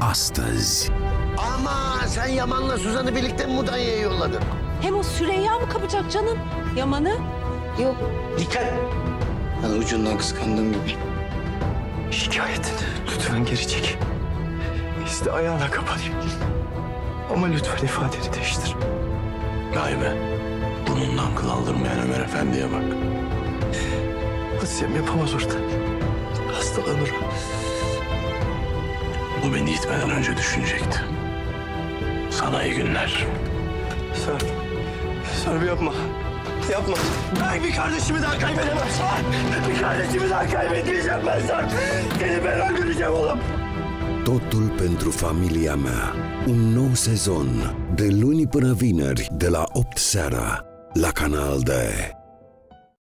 Astız. Ama sen Yaman'la Suzan'ı birlikte mi Mudanya'ya yolladın? Hem o Süreyya mı kapacak canım Yaman'ı? Yok. Dikkat. Ben ucundan kıskandığım gibi. Şikayetini lütfen geri çek. İşte ayağına kapanayım. Ama lütfen ifadeni değiştir. Gaybe. Bununla kıl aldırmayan Ömer Efendi'ye bak. Asiyem yapamaz orada. Hastalanır. Bu beni gitmeden önce düşünecekti. Sana iyi günler. Sarp yapma. Yapma. Ben bir kardeşimi daha kaybedemem. Bir kardeşimi daha kaybetmeyeceğim ben Sarp. Seni ben öldüreceğim oğlum. Totul pentru familia mea. Un nou sezon de luni până vineri de la 8 seara la Canal D.